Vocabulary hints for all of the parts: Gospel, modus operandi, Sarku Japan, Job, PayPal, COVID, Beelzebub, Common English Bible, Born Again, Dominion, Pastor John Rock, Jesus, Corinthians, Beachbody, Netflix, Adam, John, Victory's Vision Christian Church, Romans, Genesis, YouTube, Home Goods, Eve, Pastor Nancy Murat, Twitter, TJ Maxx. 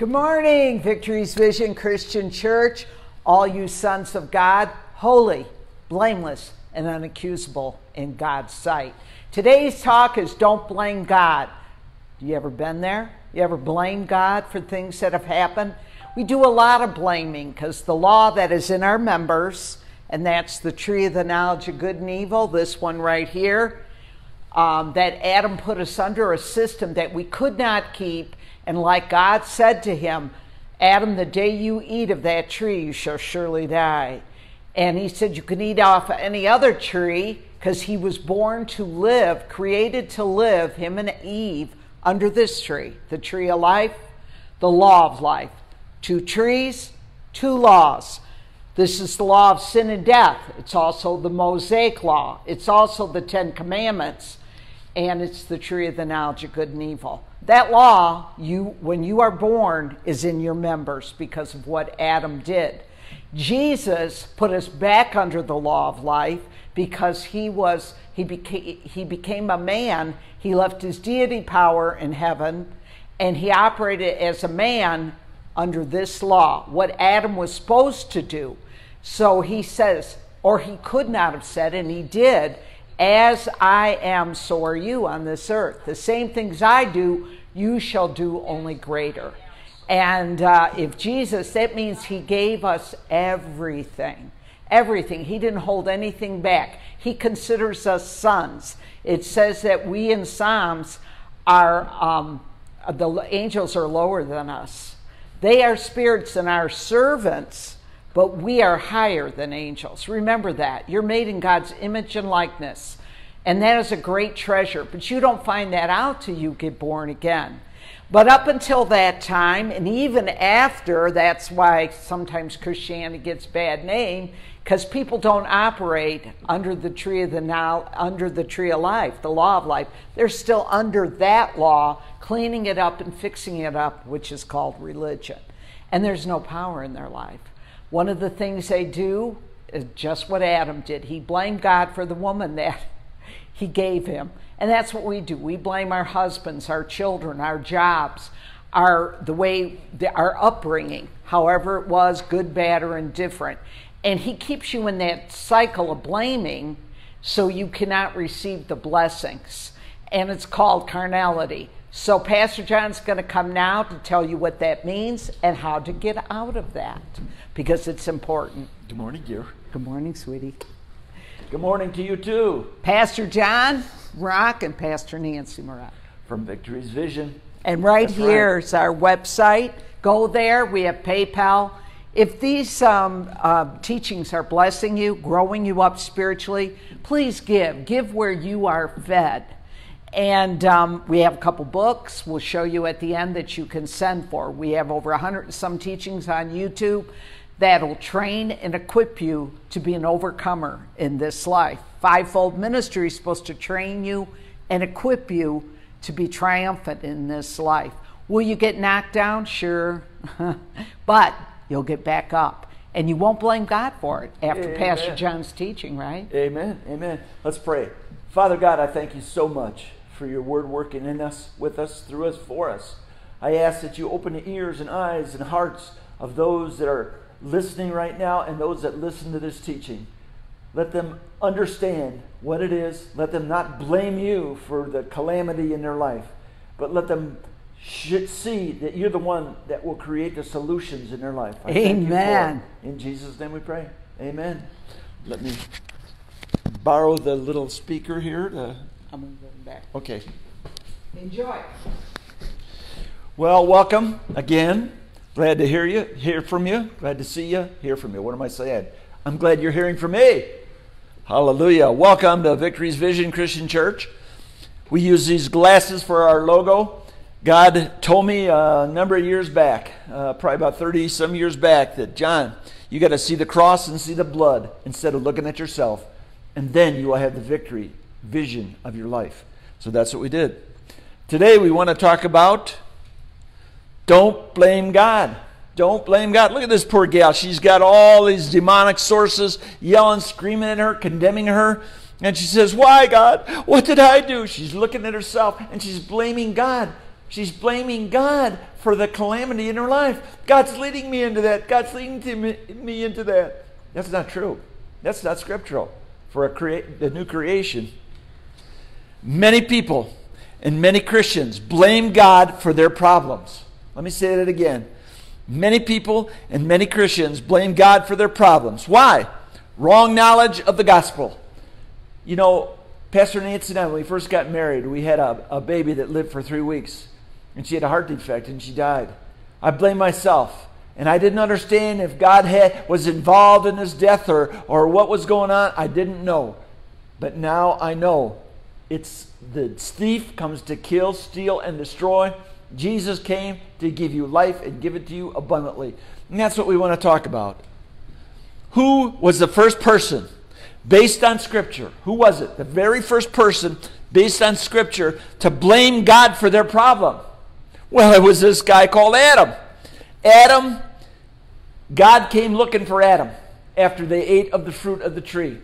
Good morning, Victory's Vision Christian Church, all you sons of God, holy, blameless, and unaccusable in God's sight. Today's talk is don't blame God. You ever been there? You ever blame God for things that have happened? We do a lot of blaming because the law that is in our members, and that's the tree of the knowledge of good and evil, this one right here, that Adam put us under a system that we could not keep. And like God said to him, Adam, the day you eat of that tree, you shall surely die. And he said, you can eat off of any other tree, because he was born to live, created to live, him and Eve, under this tree, the tree of life, the law of life. Two trees, two laws. This is the law of sin and death. It's also the Mosaic law. It's also the Ten Commandments. And it's the tree of the knowledge of good and evil. That law, when you are born, is in your members because of what Adam did. Jesus put us back under the law of life because he became a man. He left his deity power in heaven, and he operated as a man under this law, what Adam was supposed to do. So he says, or he could not have said, and he did, as I am, so are you on this earth. The same things I do, you shall do, only greater. And if Jesus, that means he gave us everything. Everything. He didn't hold anything back. He considers us sons. It says that we in Psalms are, the angels are lower than us. They are spirits and our servants, but we are higher than angels. Remember that. You're made in God's image and likeness. And that is a great treasure. But you don't find that out till you get born again. But up until that time, and even after, that's why sometimes Christianity gets a bad name, because people don't operate under the tree of life, the law of life. They're still under that law, cleaning it up and fixing it up, which is called religion. And there's no power in their life. One of the things they do is just what Adam did. He blamed God for the woman that he gave him. And that's what we do. We blame our husbands, our children, our jobs, our upbringing, however it was, good, bad, or indifferent. And he keeps you in that cycle of blaming so you cannot receive the blessings. And it's called carnality. So Pastor John's going to come now to tell you what that means and how to get out of that, because it's important. Good morning, dear. Good morning, sweetie. Good morning to you, too. Pastor John Rock and Pastor Nancy Murat. From Victory's Vision. And right here is our website. Go there. We have PayPal. If these teachings are blessing you, growing you up spiritually, please give. Give where you are fed. And we have a couple books we'll show you at the end that you can send for. We have over 100 and some teachings on YouTube that'll train and equip you to be an overcomer in this life. Fivefold ministry is supposed to train you and equip you to be triumphant in this life. Will you get knocked down? Sure. But you'll get back up. And you won't blame God for it after Amen. Pastor John's teaching, right? Amen. Amen. Let's pray. Father God, I thank you so much for your word working in us, with us, through us, for us. I ask that you open the ears and eyes and hearts of those that are listening right now and those that listen to this teaching. Let them understand what it is. Let them not blame you for the calamity in their life, but let them see that you're the one that will create the solutions in their life. I Amen. In Jesus' name we pray. Amen. Let me borrow the little speaker here. I'm going to go back. Okay. Enjoy. Well, welcome again. Glad to hear you, hear from you. Glad to see you, hear from you. What am I saying? I'm glad you're hearing from me. Hallelujah. Welcome to Victory's Vision Christian Church. We use these glasses for our logo. God told me a number of years back, probably about 30-some years back, that John, you got to see the cross and see the blood instead of looking at yourself, and then you will have the victory vision of your life. So that's what we did. Today we want to talk about don't blame God. Don't blame God. Look at this poor gal. She's got all these demonic sources yelling, screaming at her, condemning her. And she says, why, God? What did I do? She's looking at herself and she's blaming God. She's blaming God for the calamity in her life. God's leading me into that. God's leading me into that. That's not true. That's not scriptural for the new creation. Many people and many Christians blame God for their problems. Let me say that again. Many people and many Christians blame God for their problems. Why? Wrong knowledge of the gospel. You know, Pastor Nancy and I, when we first got married, we had a baby that lived for 3 weeks. And she had a heart defect and she died. I blame myself. And I didn't understand if God was involved in his death or what was going on. I didn't know. But now I know. It's the thief comes to kill, steal, and destroy. Jesus came to give you life and give it to you abundantly. And that's what we want to talk about. Who was the first person based on Scripture? Who was it? The very first person based on Scripture to blame God for their problem. Well, it was this guy called Adam. Adam, God came looking for Adam after they ate of the fruit of the tree.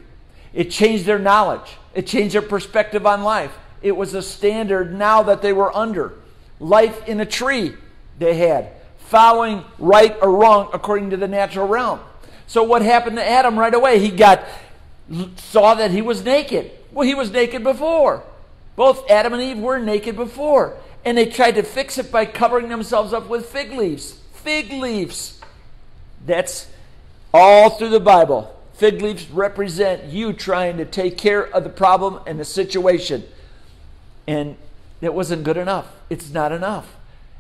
It changed their knowledge. It changed their perspective on life. It was a standard now that they were under. Life in a tree they had, following right or wrong according to the natural realm. So what happened to Adam right away? He saw that he was naked. Well, he was naked before. Both Adam and Eve were naked before. And they tried to fix it by covering themselves up with fig leaves. Fig leaves. That's all through the Bible. Fig leaves represent you trying to take care of the problem and the situation. And it wasn't good enough. It's not enough.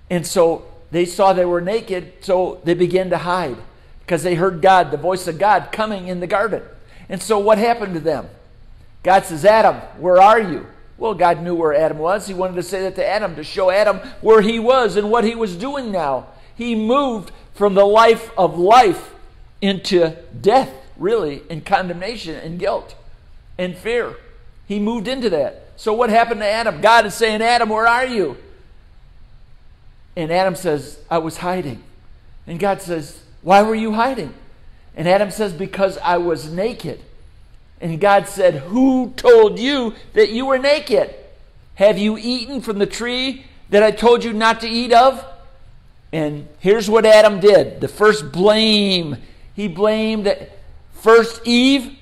And so they saw they were naked, so they began to hide because they heard God, the voice of God, coming in the garden. And so what happened to them? God says, Adam, where are you? Well, God knew where Adam was. He wanted to say that to Adam, to show Adam where he was and what he was doing now. He moved from the life of life into death, really, and condemnation and guilt and fear. He moved into that. So what happened to Adam? God is saying, Adam, where are you? And Adam says, I was hiding. And God says, why were you hiding? And Adam says, because I was naked. And God said, who told you that you were naked? Have you eaten from the tree that I told you not to eat of? And here's what Adam did. The first blame. He blamed first Eve.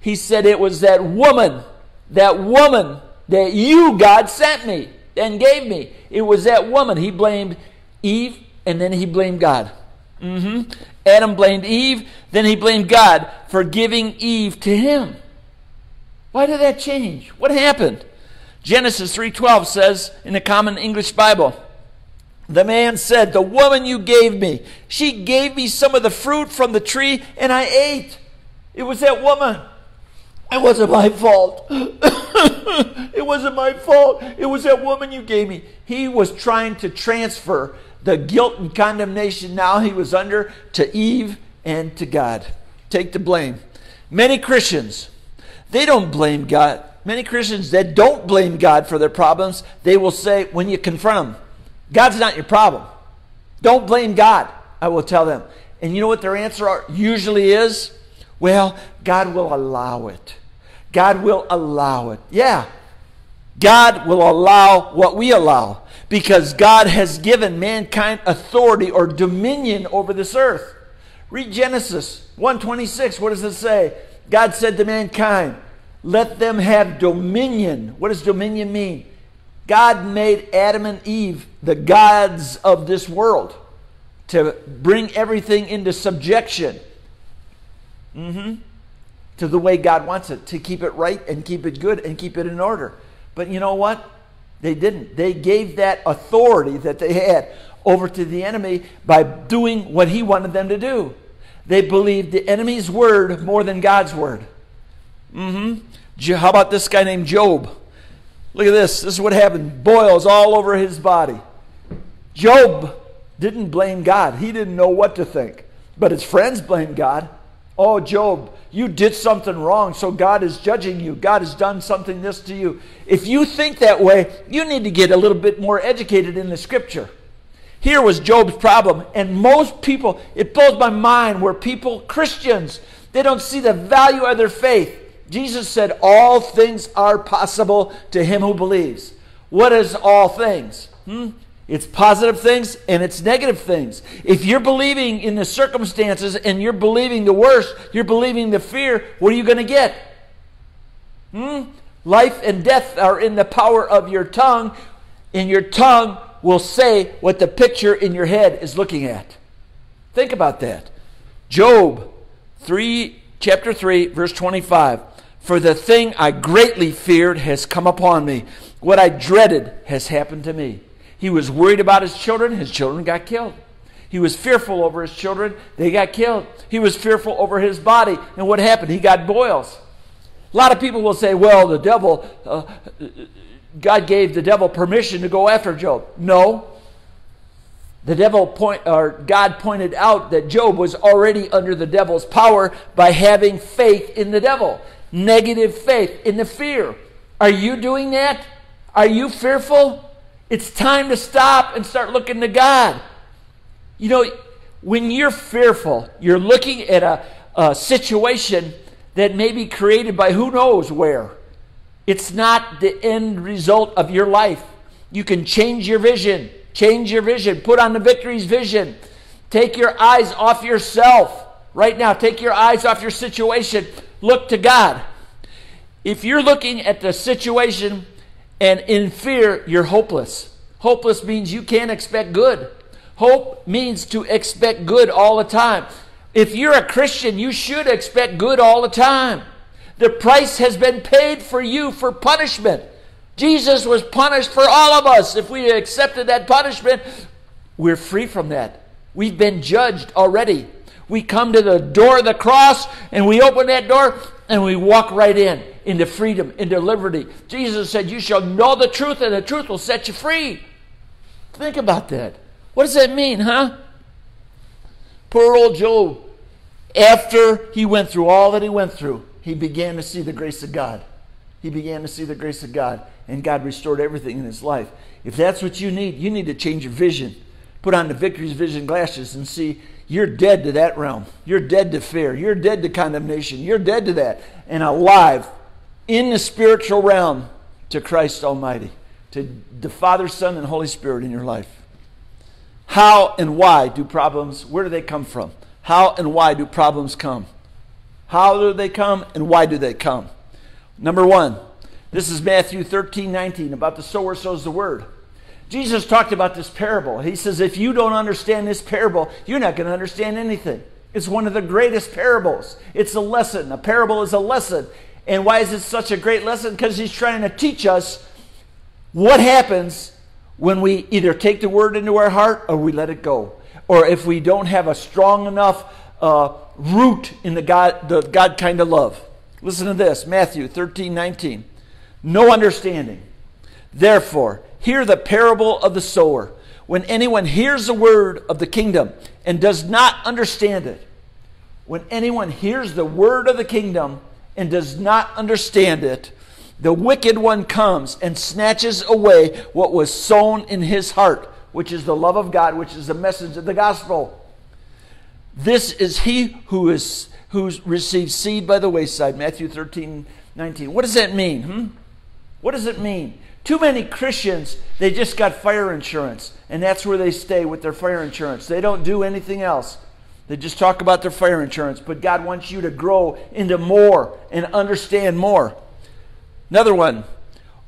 He said it was that woman. That woman that you, God, sent me and gave me. It was that woman. He blamed Eve, and then he blamed God. Adam blamed Eve, then he blamed God for giving Eve to him. Why did that change? What happened? Genesis 3:12 says in the Common English Bible, the man said, the woman you gave me, she gave me some of the fruit from the tree, and I ate. It was that woman. It wasn't my fault. It wasn't my fault. It was that woman you gave me. He was trying to transfer the guilt and condemnation now he was under to Eve and to God. Take the blame. Many Christians, they don't blame God. Many Christians that don't blame God for their problems, they will say when you confront them, God's not your problem. Don't blame God, I will tell them. And you know what their answer usually is? Well, God will allow it. God will allow it. Yeah, God will allow what we allow because God has given mankind authority or dominion over this earth. Read Genesis 1:26. What does it say? God said to mankind, let them have dominion. What does dominion mean? God made Adam and Eve the gods of this world to bring everything into subjection. To the way God wants it, to keep it right and keep it good and keep it in order. But you know what? They didn't. They gave that authority that they had over to the enemy by doing what he wanted them to do. They believed the enemy's word more than God's word. How about this guy named Job? Look at this. This is what happened. Boils all over his body. Job didn't blame God. He didn't know what to think. But his friends blamed God. Oh, Job, you did something wrong, so God is judging you. God has done something this to you. If you think that way, you need to get a little bit more educated in the Scripture. Here was Job's problem, and most people, it blows my mind where people, Christians, they don't see the value of their faith. Jesus said, all things are possible to him who believes. What is all things? It's positive things and it's negative things. If you're believing in the circumstances and you're believing the worst, you're believing the fear, what are you going to get? Life and death are in the power of your tongue, and your tongue will say what the picture in your head is looking at. Think about that. Job 3, chapter 3, verse 25. For the thing I greatly feared has come upon me. What I dreaded has happened to me. He was worried about his children. His children got killed. He was fearful over his children. They got killed. He was fearful over his body. And what happened? He got boils. A lot of people will say, well, the devil, God gave the devil permission to go after Job. No. The devil God pointed out that Job was already under the devil's power by having faith in the devil. Negative faith in the fear. Are you doing that? Are you fearful? It's time to stop and start looking to God. You know, when you're fearful, you're looking at a situation that may be created by who knows where. It's not the end result of your life. You can change your vision. Change your vision. Put on the Victory's vision. Take your eyes off yourself. Right now, take your eyes off your situation. Look to God. If you're looking at the situation and in fear, you're hopeless. Hopeless means you can't expect good. Hope means to expect good all the time. If you're a Christian, you should expect good all the time. The price has been paid for you for punishment. Jesus was punished for all of us. If we accepted that punishment, we're free from that. We've been judged already. We come to the door of the cross, and we open that door, and we walk right in, into freedom, into liberty. Jesus said, you shall know the truth, and the truth will set you free. Think about that. What does that mean, huh? Poor old Job, after he went through all that he went through, he began to see the grace of God. He began to see the grace of God, and God restored everything in his life. If that's what you need to change your vision. Put on the Victory's Vision glasses and see you're dead to that realm. You're dead to fear. You're dead to condemnation. You're dead to that, and alive in the spiritual realm to Christ Almighty, to the Father, Son, and Holy Spirit in your life. How and why do problems, where do they come from? How and why do problems come? How do they come and why do they come? Number one, this is Matthew 13:19 about the sower sows the word. Jesus talked about this parable. He says, if you don't understand this parable, you're not going to understand anything. It's one of the greatest parables. It's a lesson. A parable is a lesson. And why is it such a great lesson? Because he's trying to teach us what happens when we either take the word into our heart or we let it go. Or if we don't have a strong enough root in the God kind of love. Listen to this, Matthew 13:19. No understanding. Therefore, hear the parable of the sower. When anyone hears the word of the kingdom and does not understand it. When anyone hears the word of the kingdom and does not understand it, the wicked one comes and snatches away what was sown in his heart, which is the love of God, which is the message of the gospel. This is he who receives seed by the wayside, Matthew 13:19. What does that mean? What does it mean? Too many Christians, they just got fire insurance, and that's where they stay with their fire insurance. They don't do anything else. They just talk about their fire insurance, but God wants you to grow into more and understand more. Another one,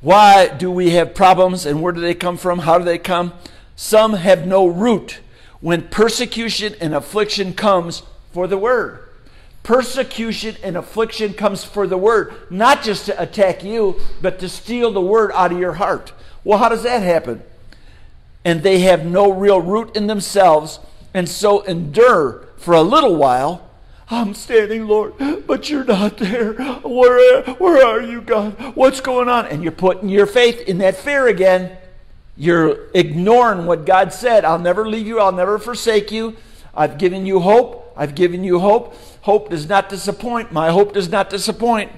why do we have problems and where do they come from? How do they come? Some have no root. When persecution and affliction comes for the word. Persecution and affliction comes for the word, not just to attack you, but to steal the word out of your heart. Well, how does that happen? And they have no real root in themselves, and so endure for a little while. I'm standing, Lord, but you're not there. Where are you, God? What's going on? And you're putting your faith in that fear again. You're ignoring what God said. I'll never leave you. I'll never forsake you. I've given you hope. I've given you hope. Hope does not disappoint. My hope does not disappoint.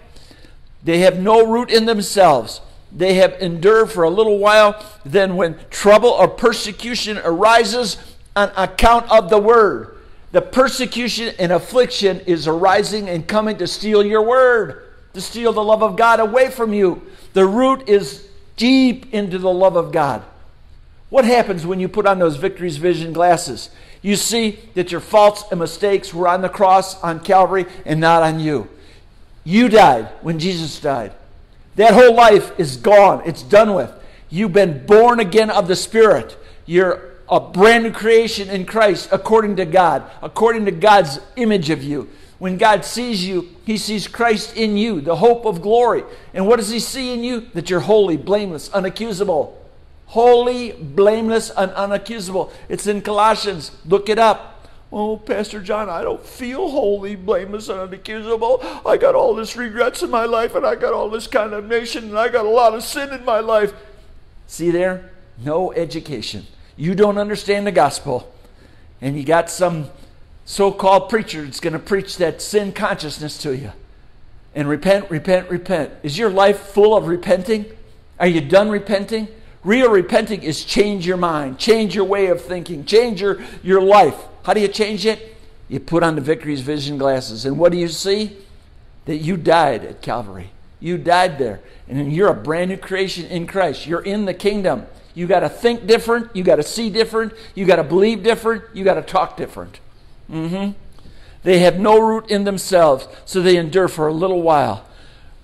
They have no root in themselves. They have endured for a little while. Then when trouble or persecution arises on account of the word, the persecution and affliction is arising and coming to steal your word, to steal the love of God away from you. The root is deep into the love of God. What happens when you put on those Victory's Vision glasses? You see that your faults and mistakes were on the cross on Calvary and not on you. You died when Jesus died. That whole life is gone. It's done with. You've been born again of the Spirit. You're a brand new creation in Christ according to God, according to God's image of you. When God sees you, He sees Christ in you, the hope of glory. And what does He see in you? That you're holy, blameless, unaccusable. Holy, blameless, and unaccusable. It's in Colossians. Look it up. Oh, Pastor John, I don't feel holy, blameless, and unaccusable. I got all this regrets in my life, and I got all this condemnation, and I got a lot of sin in my life. See there? No education. You don't understand the gospel. And you got some so-called preacher that's going to preach that sin consciousness to you. And repent, repent, repent. Is your life full of repenting? Are you done repenting? Real repenting is change your mind, change your way of thinking, change your life. How do you change it? You put on the Victory's Vision glasses. And what do you see? That you died at Calvary. You died there. And you're a brand new creation in Christ. You're in the kingdom. You got to think different. You got to see different. You got to believe different. You got to talk different. They have no root in themselves, so they endure for a little while.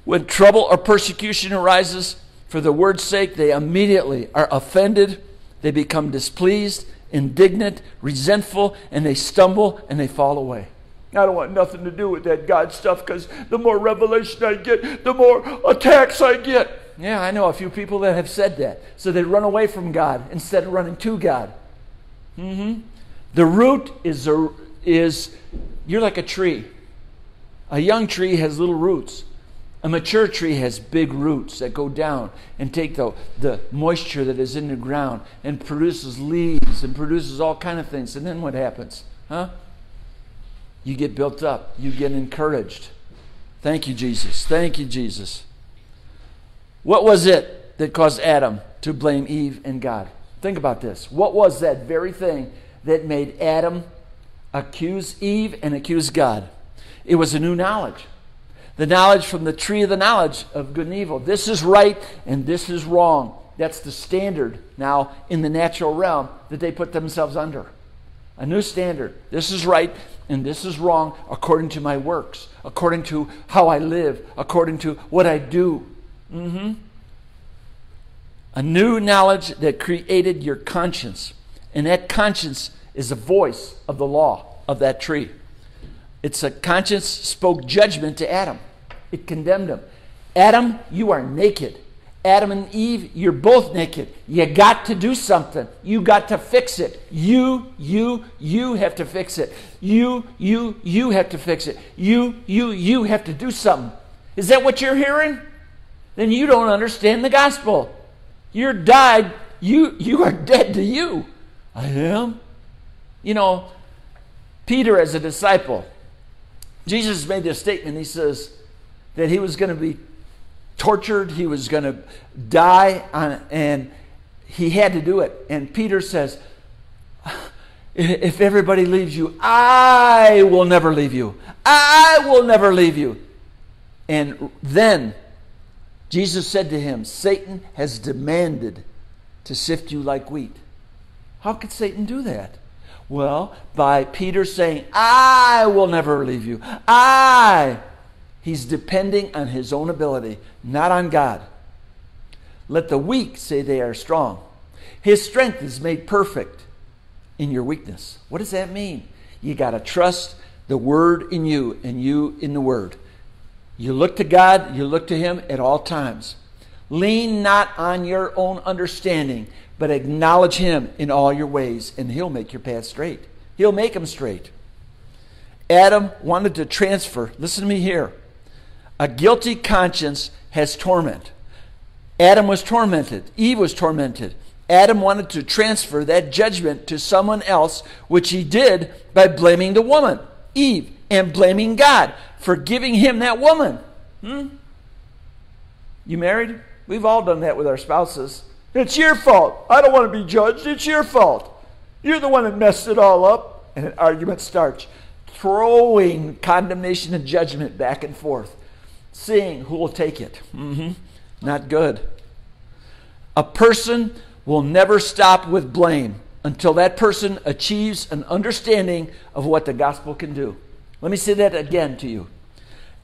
When trouble or persecution arises for the word's sake, they immediately are offended. They become displeased, indignant, resentful, and they stumble and they fall away. I don't want nothing to do with that God stuff, because the more revelation I get, the more attacks I get. Yeah, I know a few people that have said that. So they run away from God instead of running to God. The root is you're like a tree. A young tree has little roots. A mature tree has big roots that go down and take the moisture that is in the ground and produces leaves and produces all kind of things. And then what happens? Huh? You get built up. You get encouraged. Thank you, Jesus. Thank you, Jesus. What was it that caused Adam to blame Eve and God? Think about this. What was that very thing that made Adam accuse Eve and accuse God? It was a new knowledge. The knowledge from the tree of the knowledge of good and evil. This is right and this is wrong. That's the standard now in the natural realm that they put themselves under. A new standard. This is right and this is wrong according to my works, according to how I live, according to what I do. A new knowledge that created your conscience. And that conscience is a voice of the law of that tree. It's a conscience spoke judgment to Adam. It condemned him. Adam, you are naked. Adam and Eve, you're both naked. You got to do something. You got to fix it. You have to fix it. You have to fix it. You have to do something. Is that what you're hearing? Then you don't understand the gospel. You're died. You are dead to you. I am. You know, Peter as a disciple, Jesus made this statement. He says that he was going to be tortured. He was going to die, and he had to do it. And Peter says, if everybody leaves you, I will never leave you. I will never leave you. And then Jesus said to him, Satan has demanded to sift you like wheat. How could Satan do that? Well, by Peter saying, I will never leave you. He's depending on his own ability, not on God. Let the weak say they are strong. His strength is made perfect in your weakness. What does that mean? You got to trust the word in you and you in the word. You look to God, you look to him at all times. Lean not on your own understanding, but acknowledge him in all your ways, and he'll make your path straight. He'll make them straight. Adam wanted to transfer. Listen to me here. A guilty conscience has torment. Adam was tormented. Eve was tormented. Adam wanted to transfer that judgment to someone else, which he did by blaming the woman, Eve, and blaming God for giving him that woman. You married? We've all done that with our spouses. It's your fault. I don't want to be judged. It's your fault. You're the one that messed it all up. And an argument starts. Throwing condemnation and judgment back and forth. Seeing who will take it. Not good. A person will never stop with blame until that person achieves an understanding of what the gospel can do. Let me say that again to you.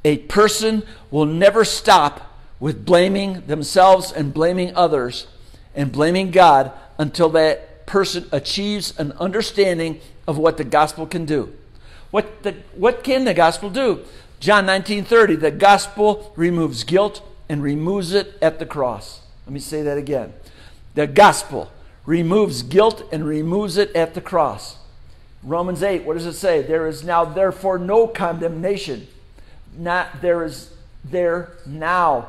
A person will never stop with blaming themselves and blaming others and blaming God until that person achieves an understanding of what the gospel can do. What can the gospel do? John 19:30, the gospel removes guilt and removes it at the cross. Let me say that again. The gospel removes guilt and removes it at the cross. Romans 8, what does it say? There is now therefore no condemnation. There is now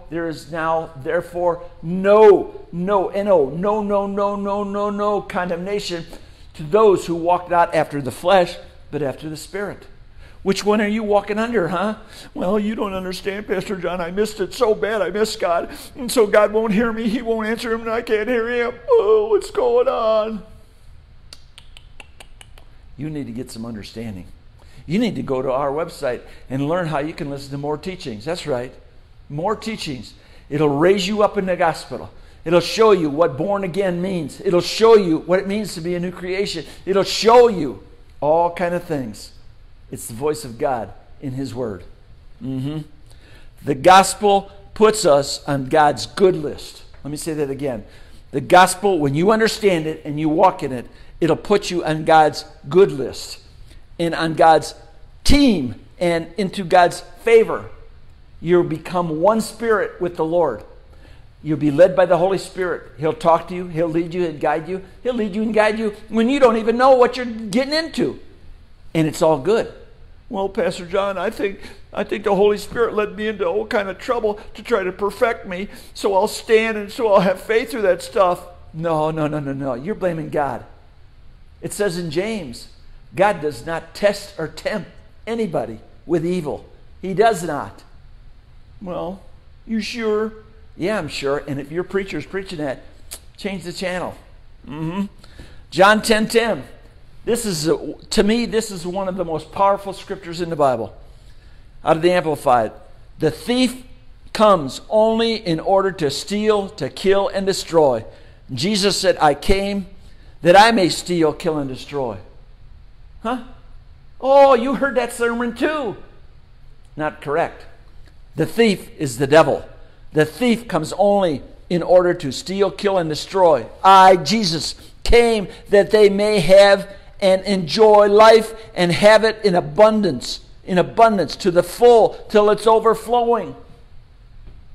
therefore no condemnation to those who walk not after the flesh, but after the Spirit. Which one are you walking under, huh? Well, you don't understand, Pastor John. I missed it so bad. I missed God. And so God won't hear me. He won't answer him, and I can't hear him. Oh, what's going on? You need to get some understanding. You need to go to our website and learn how you can listen to more teachings. That's right. More teachings. It'll raise you up in the gospel. It'll show you what born again means. It'll show you what it means to be a new creation. It'll show you all kind of things. It's the voice of God in His Word. The gospel puts us on God's good list. Let me say that again. The gospel, when you understand it and you walk in it, it'll put you on God's good list and on God's team and into God's favor. You'll become one spirit with the Lord. You'll be led by the Holy Spirit. He'll talk to you. He'll lead you and guide you. He'll lead you and guide you when you don't even know what you're getting into. And it's all good. Well, Pastor John, I think the Holy Spirit led me into all kind of trouble to try to perfect me, so I'll stand and so I'll have faith through that stuff. No, no, no, no, no. You're blaming God. It says in James, God does not test or tempt anybody with evil. He does not. Well, you sure? Yeah, I'm sure. And if your preacher's preaching that, change the channel. John 10:10. This is, to me, this is one of the most powerful scriptures in the Bible. Out of the Amplified, the thief comes only in order to steal, to kill, and destroy. Jesus said, I came that I may steal, kill, and destroy. Huh? Oh, you heard that sermon too. Not correct. The thief is the devil. The thief comes only in order to steal, kill, and destroy. I, Jesus, came that they may have and enjoy life and have it in abundance, to the full, till it's overflowing.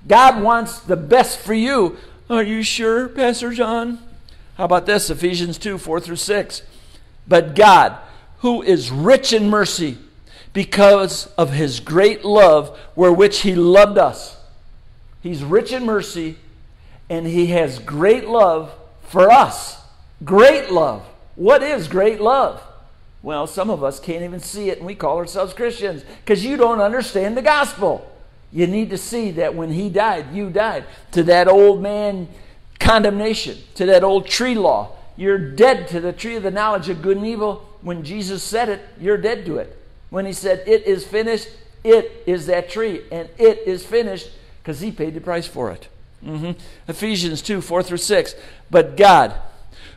God wants the best for you. Are you sure, Pastor John? How about this, Ephesians 2, 4 through 6. But God, who is rich in mercy, because of His great love, wherewith He loved us. He's rich in mercy, and He has great love for us. Great love. What is great love? Well, some of us can't even see it, and we call ourselves Christians because you don't understand the gospel. You need to see that when He died, you died to that old man condemnation, to that old tree law. You're dead to the tree of the knowledge of good and evil. When Jesus said it, you're dead to it. When He said, it is finished, it is that tree, and it is finished because He paid the price for it. Ephesians 2, 4 through 6, but God,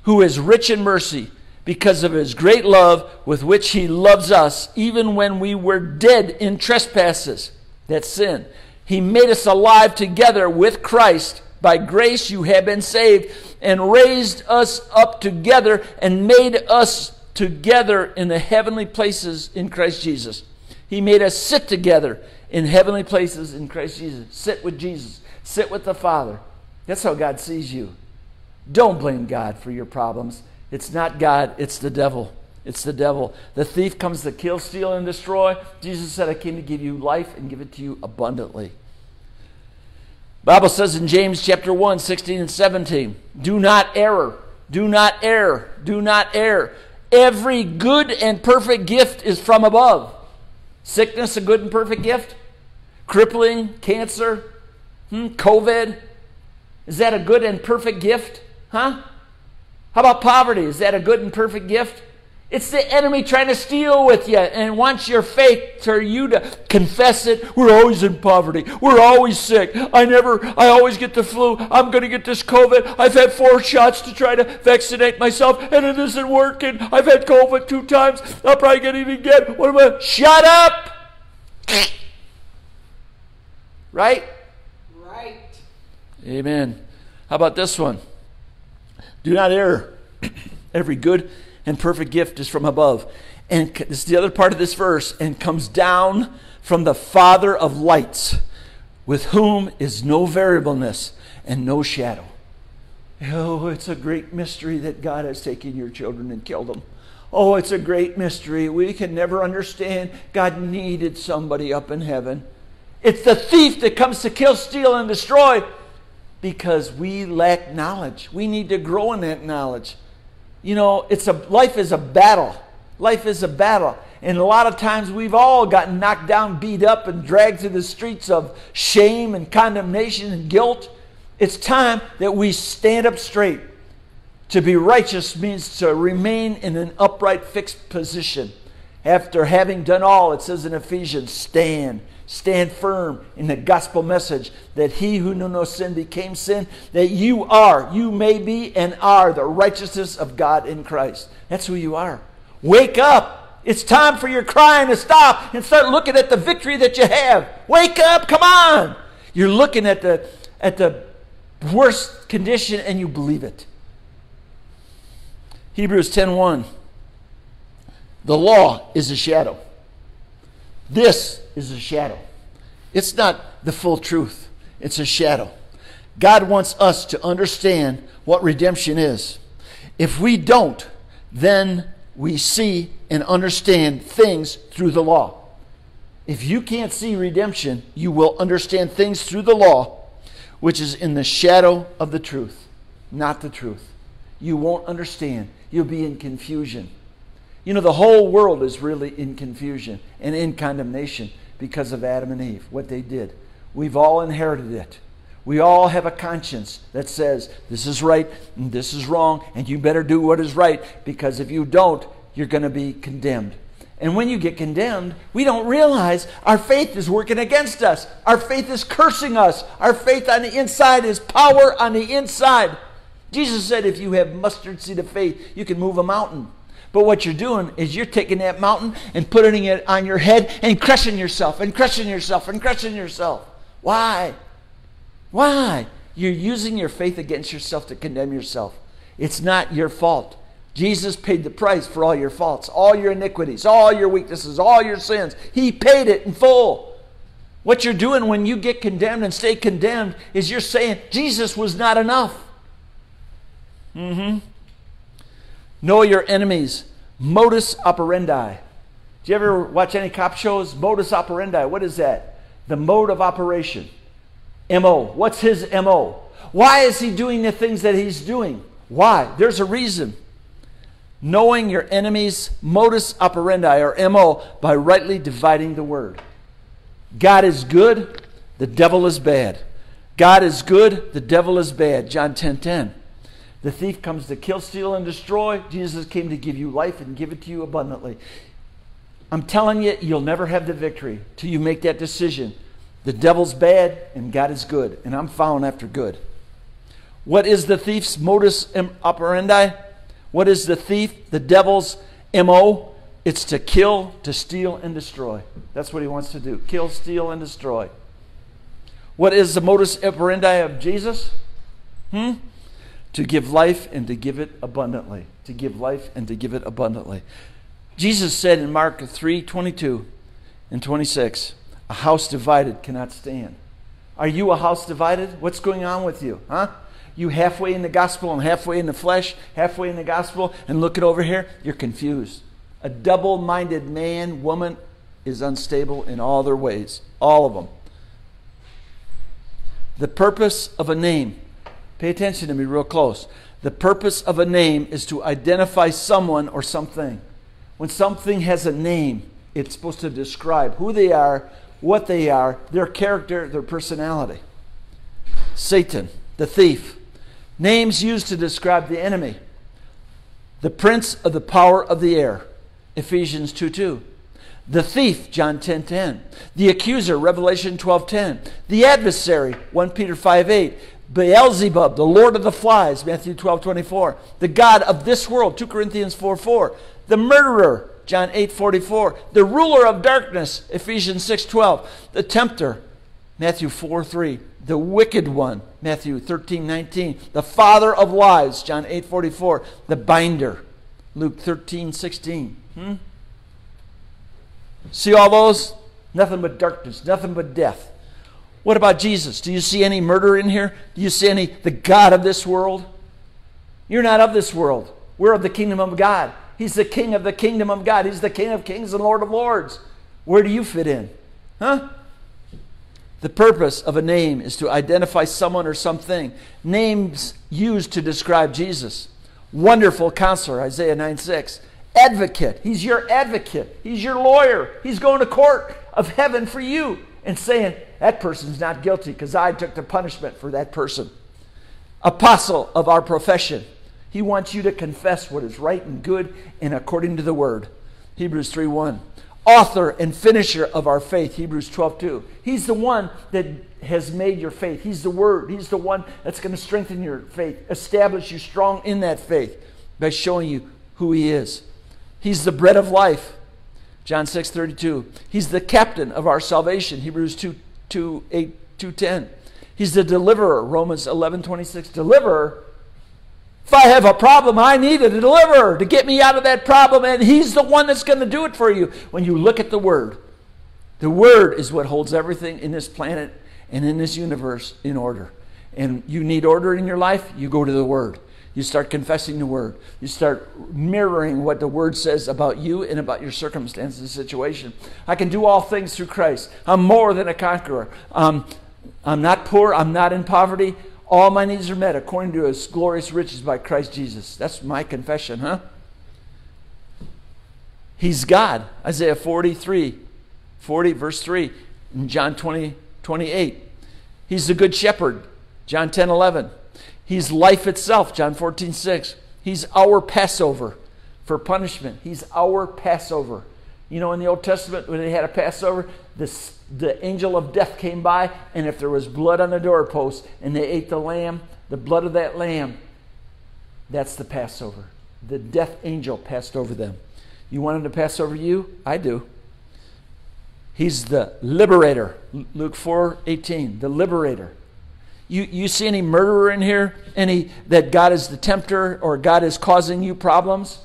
who is rich in mercy, because of His great love with which He loves us, even when we were dead in trespasses, that's sin. He made us alive together with Christ. By grace you have been saved, and raised us up together and made us together in the heavenly places in Christ Jesus. He made us sit together in heavenly places in Christ Jesus. Sit with Jesus. Sit with the Father. That's how God sees you. Don't blame God for your problems. It's not God, it's the devil. It's the devil. The thief comes to kill, steal, and destroy. Jesus said, I came to give you life and give it to you abundantly. The Bible says in James chapter 1, 16 and 17, do not err, do not err, do not err. Every good and perfect gift is from above. Sickness, a good and perfect gift? Crippling, cancer, COVID. Is that a good and perfect gift? Huh? How about poverty? Is that a good and perfect gift? It's the enemy trying to steal with you and wants your faith for you to confess it. We're always in poverty. We're always sick. I always get the flu. I'm going to get this COVID. I've had 4 shots to try to vaccinate myself and it isn't working. I've had COVID 2 times. I'll probably get it again. What am I? Shut up! Right? Right. Amen. How about this one? Do not err. Every good and perfect gift is from above. And this is the other part of this verse. And comes down from the Father of lights, with whom is no variableness and no shadow. Oh, it's a great mystery that God has taken your children and killed them. Oh, it's a great mystery. We can never understand. God needed somebody up in heaven. It's the thief that comes to kill, steal, and destroy because we lack knowledge. We need to grow in that knowledge. You know, life is a battle. Life is a battle. And a lot of times we've all gotten knocked down, beat up, and dragged through the streets of shame and condemnation and guilt. It's time that we stand up straight. To be righteous means to remain in an upright, fixed position. After having done all, it says in Ephesians, stand. Stand firm in the gospel message that he who knew no sin became sin, that you may be and are the righteousness of God in Christ. That's who you are. Wake up. It's time for your crying to stop and start looking at the victory that you have. Wake up. Come on. You're looking at the worst condition and you believe it. Hebrews 10:1. The law is a shadow. This is a shadow. It's not the full truth. It's a shadow. God wants us to understand what redemption is. If we don't, then we see and understand things through the law. If you can't see redemption, you will understand things through the law, which is in the shadow of the truth, not the truth. You won't understand. You'll be in confusion. You know, the whole world is really in confusion and in condemnation because of Adam and Eve, what they did. We've all inherited it. We all have a conscience that says, this is right and this is wrong, and you better do what is right, because if you don't, you're going to be condemned. And when you get condemned, we don't realize our faith is working against us. Our faith is cursing us. Our faith on the inside is power on the inside. Jesus said, if you have mustard seed of faith, you can move a mountain. But what you're doing is you're taking that mountain and putting it on your head and crushing yourself and crushing yourself and crushing yourself. Why? Why? You're using your faith against yourself to condemn yourself. It's not your fault. Jesus paid the price for all your faults, all your iniquities, all your weaknesses, all your sins. He paid it in full. What you're doing when you get condemned and stay condemned is you're saying, Jesus was not enough. Mm-hmm. Know your enemies. Modus operandi. Do you ever watch any cop shows? Modus operandi. What is that? The mode of operation. M.O. What's his M.O.? Why is he doing the things that he's doing? Why? There's a reason. Knowing your enemies' modus operandi, or M.O., by rightly dividing the word. God is good. The devil is bad. God is good. The devil is bad. John 10:10. The thief comes to kill, steal, and destroy. Jesus came to give you life and give it to you abundantly. I'm telling you, you'll never have the victory till you make that decision. The devil's bad and God is good, and I'm following after good. What is the thief's modus operandi? What is the thief, the devil's M.O.? It's to kill, to steal, and destroy. That's what he wants to do. Kill, steal, and destroy. What is the modus operandi of Jesus? To give life and to give it abundantly. To give life and to give it abundantly. Jesus said in Mark 3:22 and 26, a house divided cannot stand. Are you a house divided? What's going on with you? Huh? You halfway in the gospel and halfway in the flesh, halfway in the gospel, and looking over here, you're confused. A double-minded man, woman, is unstable in all their ways. All of them. The purpose of a name. Pay attention to me real close. The purpose of a name is to identify someone or something. When something has a name, it's supposed to describe who they are, what they are, their character, their personality. Satan, the thief. Names used to describe the enemy. the prince of the power of the air, Ephesians 2:2. The thief, John 10:10. The accuser, Revelation 12:10. The adversary, 1 Peter 5:8. Beelzebub, the lord of the flies, Matthew 12:24. The god of this world, 2 Corinthians 4:4. The murderer, John 8:44. The ruler of darkness, Ephesians 6:12. The tempter, Matthew 4:3. The wicked one, Matthew 13:19. The father of lies, John 8:44. The binder, Luke 13:16. See all those? Nothing but darkness, nothing but death. What about Jesus? Do you see any murder in here? Do you see any, the god of this world? You're not of this world. We're of the kingdom of God. He's the king of the kingdom of God. He's the king of kings and lord of lords. Where do you fit in? Huh? The purpose of a name is to identify someone or something. Names used to describe Jesus. Wonderful counselor, Isaiah 9:6. Advocate. He's your advocate. He's your lawyer. He's going to court of heaven for you and saying, that person's not guilty because I took the punishment for that person. Apostle of our profession. He wants you to confess what is right and good and according to the word. Hebrews 3:1. Author and finisher of our faith. Hebrews 12:2. He's the one that has made your faith. He's the word. He's the one that's going to strengthen your faith, establish you strong in that faith by showing you who he is. He's the bread of life, John 6:32. He's the captain of our salvation, Hebrews 2:10. He's the deliverer, Romans 11:26. Deliverer. If I have a problem, I need a deliverer to get me out of that problem, and he's the one that's going to do it for you. When you look at the word is what holds everything in this planet and in this universe in order. And you need order in your life, you go to the word. You start confessing the word. You start mirroring what the word says about you and about your circumstances and situation. I can do all things through Christ. I'm more than a conqueror. I'm not poor. I'm not in poverty. All my needs are met according to his glorious riches by Christ Jesus. That's my confession, huh? He's God. Isaiah 40 verse 3. And John 20:28. He's the good shepherd. John 10:11. He's life itself, John 14:6. He's our Passover for punishment. He's our Passover. You know, in the Old Testament, when they had a Passover, the angel of death came by, and if there was blood on the doorpost and they ate the lamb, the blood of that lamb, that's the Passover. The death angel passed over them. You want him to pass over you? I do. He's the liberator, Luke 4:18, the liberator. You see any murderer in here? Any that God is the tempter or God is causing you problems?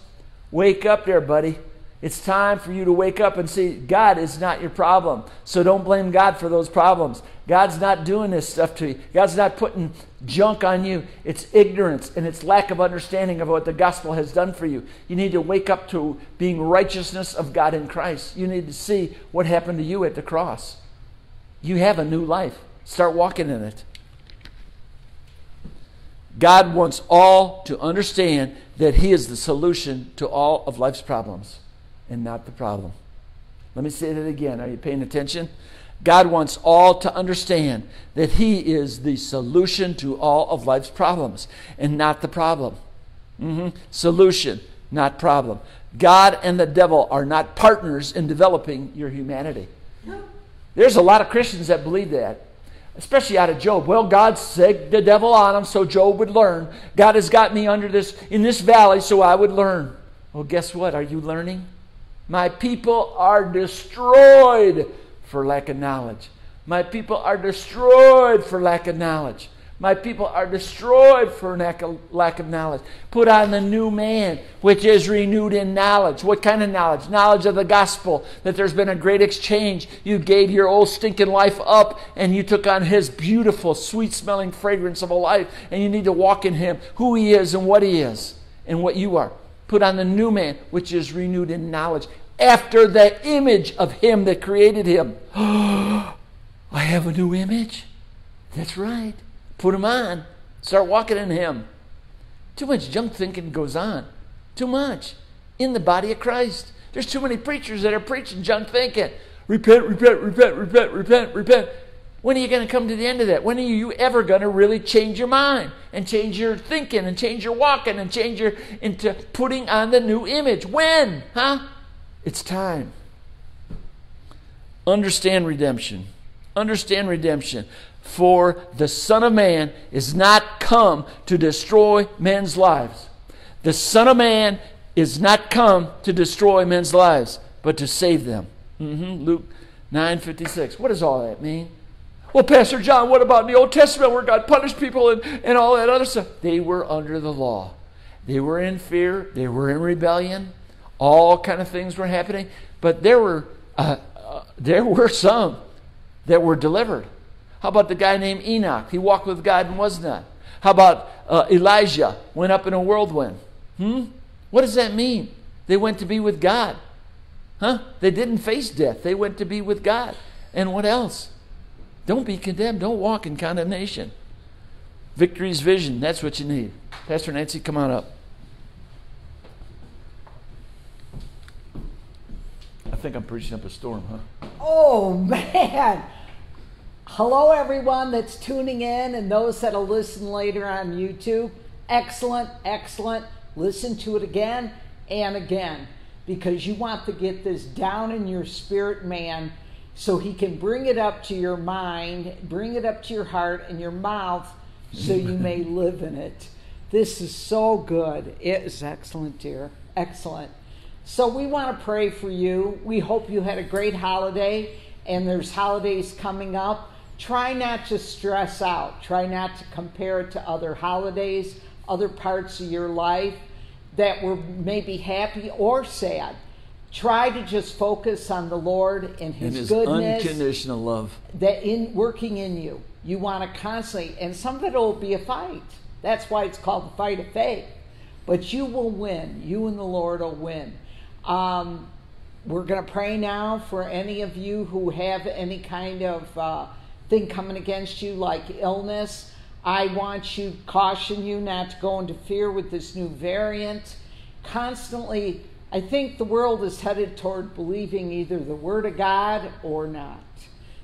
Wake up there, buddy. It's time for you to wake up and see God is not your problem. So don't blame God for those problems. God's not doing this stuff to you. God's not putting junk on you. It's ignorance and it's lack of understanding of what the gospel has done for you. You need to wake up to being righteousness of God in Christ. You need to see what happened to you at the cross. You have a new life. Start walking in it. God wants all to understand that he is the solution to all of life's problems and not the problem. Let me say that again. Are you paying attention? God wants all to understand that he is the solution to all of life's problems and not the problem. Solution, not problem. God and the devil are not partners in developing your humanity. There's a lot of Christians that believe that. Especially out of Job. Well, God sick the devil on him so Job would learn. God has got me under this, in this valley so I would learn. Well, guess what? Are you learning? My people are destroyed for lack of knowledge. My people are destroyed for lack of knowledge. My people are destroyed for lack of knowledge. Put on the new man, which is renewed in knowledge. What kind of knowledge? Knowledge of the gospel, that there's been a great exchange. You gave your old stinking life up, and you took on his beautiful, sweet-smelling fragrance of a life, and you need to walk in him, who he is and what he is and what you are. Put on the new man, which is renewed in knowledge, after the image of him that created him. I have a new image. That's right. Put him on. Start walking in him. Too much junk thinking goes on. Too much. In the body of Christ. There's too many preachers that are preaching junk thinking. Repent, repent, repent, repent, repent, repent. When are you going to come to the end of that? When are you ever going to really change your mind and change your thinking and change your walking and change your into putting on the new image? When? Huh? It's time. Understand redemption. Understand redemption. For the Son of Man is not come to destroy men's lives. The Son of Man is not come to destroy men's lives, but to save them. Luke 9:56. What does all that mean? Well, Pastor John, what about in the Old Testament where God punished people and all that other stuff? They were under the law. They were in fear. They were in rebellion. All kind of things were happening. But there were some that were delivered. How about the guy named Enoch? He walked with God and was not. How about Elijah went up in a whirlwind? What does that mean? They went to be with God. Huh? They didn't face death. They went to be with God. And what else? Don't be condemned. Don't walk in condemnation. Victory's vision. That's what you need. Pastor Nancy, come on up. I think I'm preaching up a storm, huh? Oh, man. Hello, everyone that's tuning in and those that'll listen later on YouTube. Excellent, excellent. Listen to it again and again because you want to get this down in your spirit, man. So he can bring it up to your mind, bring it up to your heart and your mouth so you may live in it. This is so good. It is excellent, dear. Excellent. So we want to pray for you. We hope you had a great holiday, and there's holidays coming up. Try not to stress out. Try not to compare it to other holidays, other parts of your life that were maybe happy or sad. Try to just focus on the Lord and His goodness. Unconditional love. That in working in you. You want to constantly, and some of it will be a fight. That's why it's called the fight of faith. But you will win. You and the Lord will win. We're going to pray now for any of you who have any kind of thing coming against you, like illness. I want you, caution you not to go into fear with this new variant. Constantly, I think the world is headed toward believing either the Word of God or not,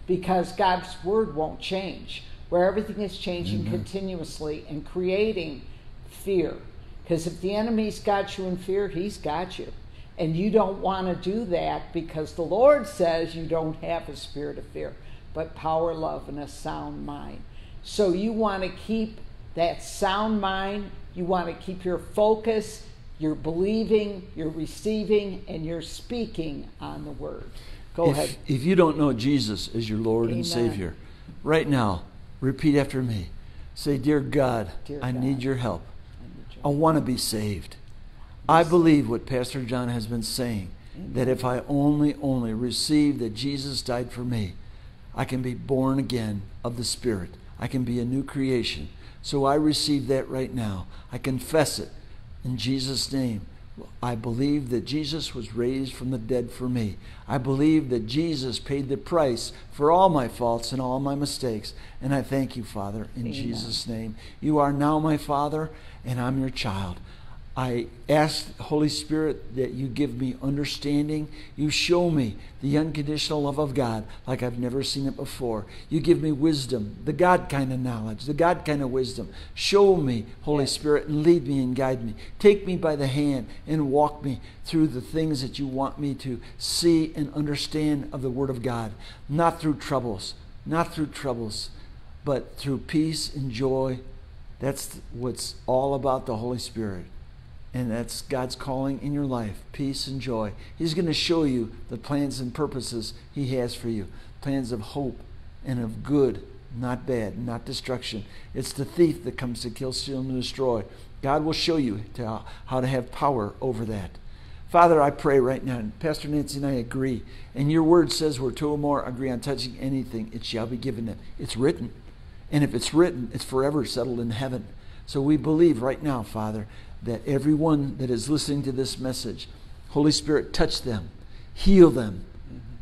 because God's Word won't change, where everything is changing continuously and creating fear. Because if the enemy's got you in fear, he's got you. And you don't want to do that because the Lord says you don't have a spirit of fear, but power, love, and a sound mind. So you want to keep that sound mind. You want to keep your focus. You're believing, you're receiving, and you're speaking on the Word. Go ahead. If you don't know Jesus as your Lord and Savior, right now, repeat after me. Say, Dear God, I need your help. I want to be saved. I believe what Pastor John has been saying, that if I only receive that Jesus died for me, I can be born again of the Spirit. I can be a new creation. So I receive that right now. I confess it. In Jesus' name, I believe that Jesus was raised from the dead for me. I believe that Jesus paid the price for all my faults and all my mistakes. And I thank you, Father, in Jesus' name. You are now my Father, and I'm your child. I ask, Holy Spirit, that you give me understanding. You show me the unconditional love of God like I've never seen it before. You give me wisdom, the God kind of knowledge, the God kind of wisdom. Show me, Holy Spirit, and lead me and guide me. Take me by the hand and walk me through the things that you want me to see and understand of the Word of God. Not through troubles, but through peace and joy. That's what's all about the Holy Spirit. And that's God's calling in your life, peace and joy. He's going to show you the plans and purposes He has for you, plans of hope and of good, not bad, not destruction. It's the thief that comes to kill, steal, and destroy. God will show you how to have power over that. Father, I pray right now, and Pastor Nancy and I agree, and your word says where two or more agree on touching anything, it shall be given them. It's written, and if it's written, it's forever settled in heaven. So we believe right now, Father, that everyone that is listening to this message, Holy Spirit, touch them, heal them,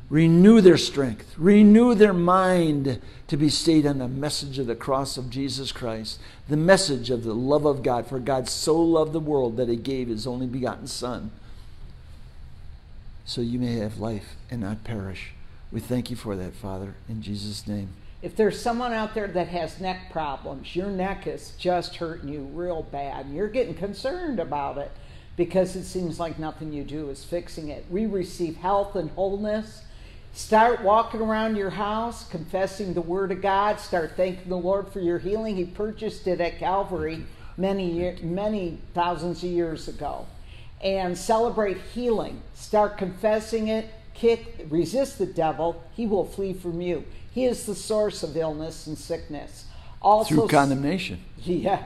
renew their strength, renew their mind to be stayed on the message of the cross of Jesus Christ, the message of the love of God, for God so loved the world that He gave His only begotten Son, so you may have life and not perish. We thank you for that, Father, in Jesus' name. If there's someone out there that has neck problems, your neck is just hurting you real bad, and you're getting concerned about it because it seems like nothing you do is fixing it. We receive health and wholeness. Start walking around your house, confessing the Word of God. Start thanking the Lord for your healing. He purchased it at Calvary many thousands of years ago. And celebrate healing. Start confessing it. Resist the devil. He will flee from you. He is the source of illness and sickness. Also, through condemnation. Yes.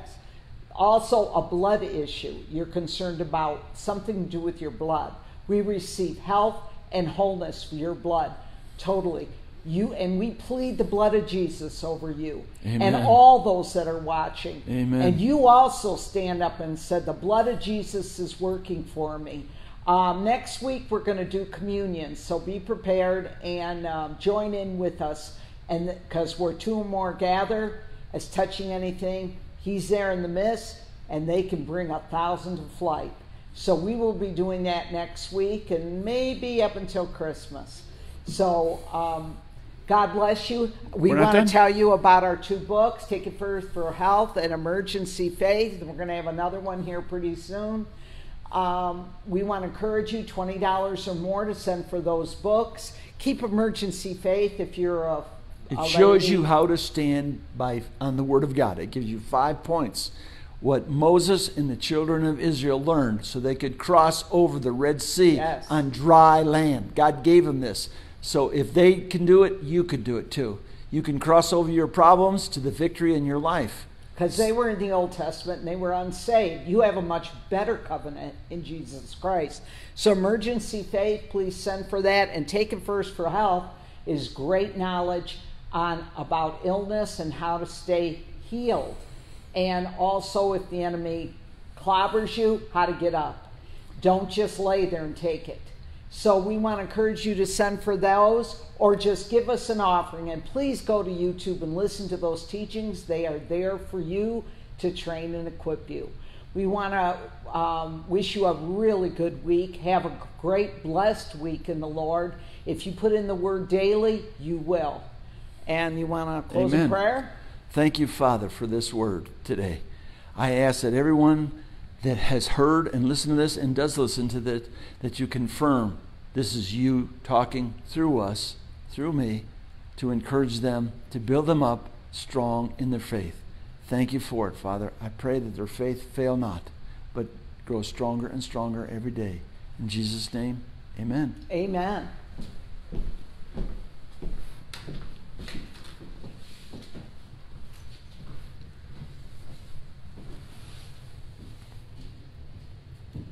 Also a blood issue. You're concerned about something to do with your blood. We receive health and wholeness for your blood, totally. And we plead the blood of Jesus over you. Amen. And all those that are watching. Amen. And you also stand up and said, the blood of Jesus is working for me. Next week, we're going to do communion, so be prepared and join in with us, and because we're two or more gather, as touching anything, he's there in the midst, and they can bring 1,000 to flight. So we will be doing that next week and maybe up until Christmas. So God bless you. We want to tell you about our two books, Take It First for Health and Emergency Faith. We're going to have another one here pretty soon. We want to encourage you, $20 or more to send for those books. Keep Emergency Faith if you're a It shows you how to stand on the Word of God. It gives you 5 points. What Moses and the children of Israel learned so they could cross over the Red Sea on dry land. God gave them this. So if they can do it, you could do it too. You can cross over your problems to the victory in your life. Because they were in the Old Testament and they were unsaved. You have a much better covenant in Jesus Christ. So Emergency Faith, please send for that. And Take It First for Health is great knowledge about illness and how to stay healed. And also, if the enemy clobbers you, how to get up. Don't just lay there and take it. So we want to encourage you to send for those, or just give us an offering. And please go to YouTube and listen to those teachings. They are there for you to train and equip you. We want to wish you a really good week. Have a great, blessed week in the Lord. If you put in the word daily, you will. And you want to close in prayer? Thank you, Father, for this word today. I ask that everyone that has heard and listened to this and does listen to this, that you confirm this is you talking through us, through me, to encourage them, to build them up strong in their faith. Thank you for it, Father. I pray that their faith fail not, but grow stronger and stronger every day. In Jesus' name, amen. Amen.